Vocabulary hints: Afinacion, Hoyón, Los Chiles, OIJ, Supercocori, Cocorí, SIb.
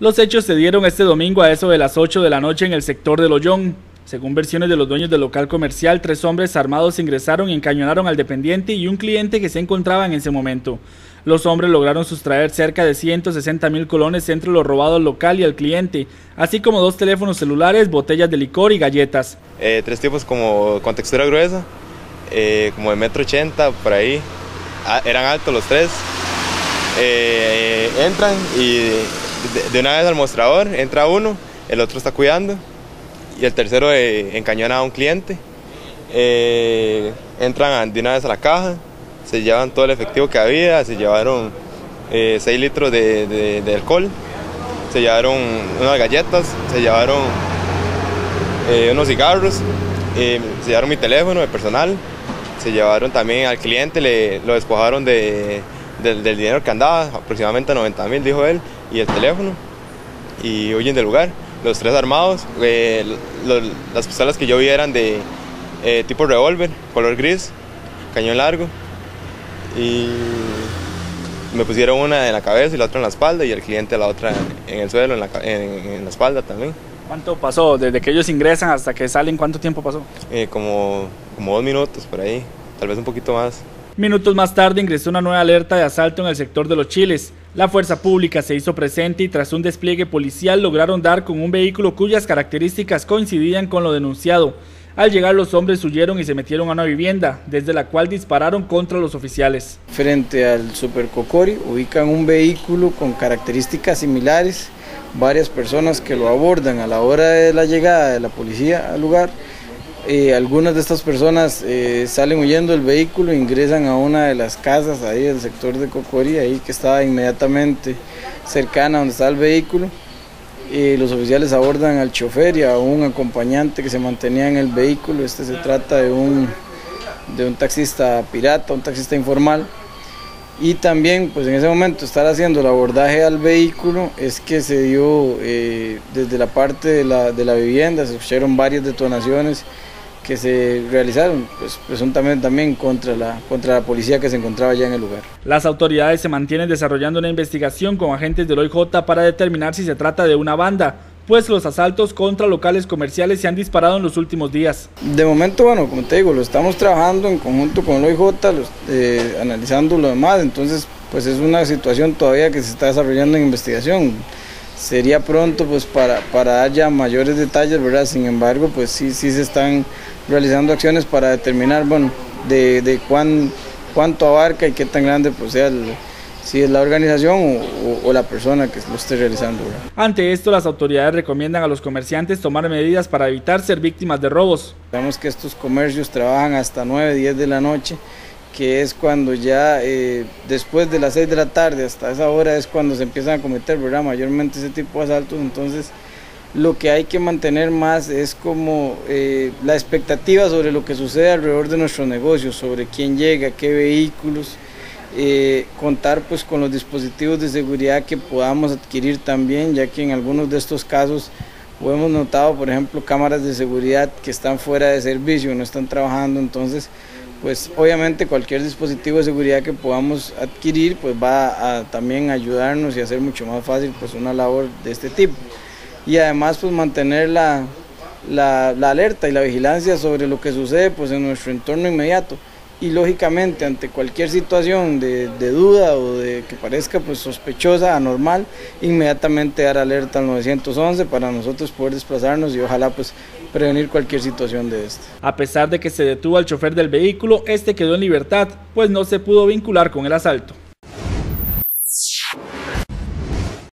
Los hechos se dieron este domingo a eso de las 8 de la noche en el sector del Hoyón. Según versiones de los dueños del local comercial, 3 hombres armados ingresaron y encañonaron al dependiente y un cliente que se encontraba en ese momento. Los hombres lograron sustraer cerca de 160.000 colones entre lo robado al local y al cliente, así como 2 teléfonos celulares, botellas de licor y galletas. 3 tipos como con textura gruesa, como de 1,80 m por ahí, eran altos los 3, entran y... De una vez al mostrador, entra uno, el otro está cuidando y el tercero encañona a un cliente. Entran de una vez a la caja, se llevan todo el efectivo que había, se llevaron 6 litros de alcohol, se llevaron unas galletas, se llevaron unos cigarros, se llevaron mi teléfono de personal, se llevaron también al cliente, lo despojaron del dinero que andaba, aproximadamente 90.000, dijo él, y el teléfono, y huyen del lugar. Los 3 armados, las pistolas que yo vi eran de tipo revólver, color gris, cañón largo, y me pusieron una en la cabeza y la otra en la espalda, y el cliente la otra en el suelo, en la espalda también. ¿Cuánto pasó? Desde que ellos ingresan hasta que salen, ¿cuánto tiempo pasó? Como 2 minutos por ahí, tal vez un poquito más. Minutos más tarde ingresó una nueva alerta de asalto en el sector de Los Chiles. La fuerza pública se hizo presente y tras un despliegue policial lograron dar con un vehículo cuyas características coincidían con lo denunciado. Al llegar los hombres huyeron y se metieron a una vivienda, desde la cual dispararon contra los oficiales. Frente al Supercocori ubican un vehículo con características similares, varias personas que lo abordan a la hora de la llegada de la policía al lugar. Algunas de estas personas salen huyendo del vehículo e ingresan a una de las casas ahí del sector de Cocorí, ahí que estaba inmediatamente cercana a donde está el vehículo. Los oficiales abordan al chofer y a un acompañante que se mantenía en el vehículo. Este se trata de un taxista pirata, un taxista informal. Y también, pues en ese momento, estar haciendo el abordaje al vehículo, es que se dio desde la parte de la vivienda, se escucharon varias detonaciones que se realizaron, pues presuntamente también contra la policía que se encontraba ya en el lugar. Las autoridades se mantienen desarrollando una investigación con agentes del OIJ para determinar si se trata de una banda, pues los asaltos contra locales comerciales se han disparado en los últimos días. De momento, bueno, como te digo, lo estamos trabajando en conjunto con el OIJ, analizando lo demás, entonces pues es una situación todavía que se está desarrollando en investigación. Sería pronto pues para dar ya mayores detalles, ¿verdad? Sin embargo, pues sí se están realizando acciones para determinar, bueno, de cuánto abarca y qué tan grande pues sea si es la organización o la persona que lo esté realizando, ¿verdad? Ante esto, las autoridades recomiendan a los comerciantes tomar medidas para evitar ser víctimas de robos. Sabemos que estos comercios trabajan hasta 9, 10 de la noche, que es cuando ya después de las 6 de la tarde, hasta esa hora es cuando se empiezan a cometer, ¿verdad?, mayormente ese tipo de asaltos. Entonces lo que hay que mantener más es como la expectativa sobre lo que sucede alrededor de nuestros negocios, sobre quién llega, qué vehículos, contar pues con los dispositivos de seguridad que podamos adquirir también, ya que en algunos de estos casos hemos notado, por ejemplo, cámaras de seguridad que están fuera de servicio, no están trabajando, entonces pues obviamente cualquier dispositivo de seguridad que podamos adquirir pues va a también ayudarnos y hacer mucho más fácil pues una labor de este tipo. Y además pues mantener la alerta y la vigilancia sobre lo que sucede pues en nuestro entorno inmediato. Y lógicamente ante cualquier situación de duda o de que parezca pues sospechosa, anormal, inmediatamente dar alerta al 911 para nosotros poder desplazarnos y ojalá pues prevenir cualquier situación de esta. A pesar de que se detuvo al chofer del vehículo, este quedó en libertad, pues no se pudo vincular con el asalto.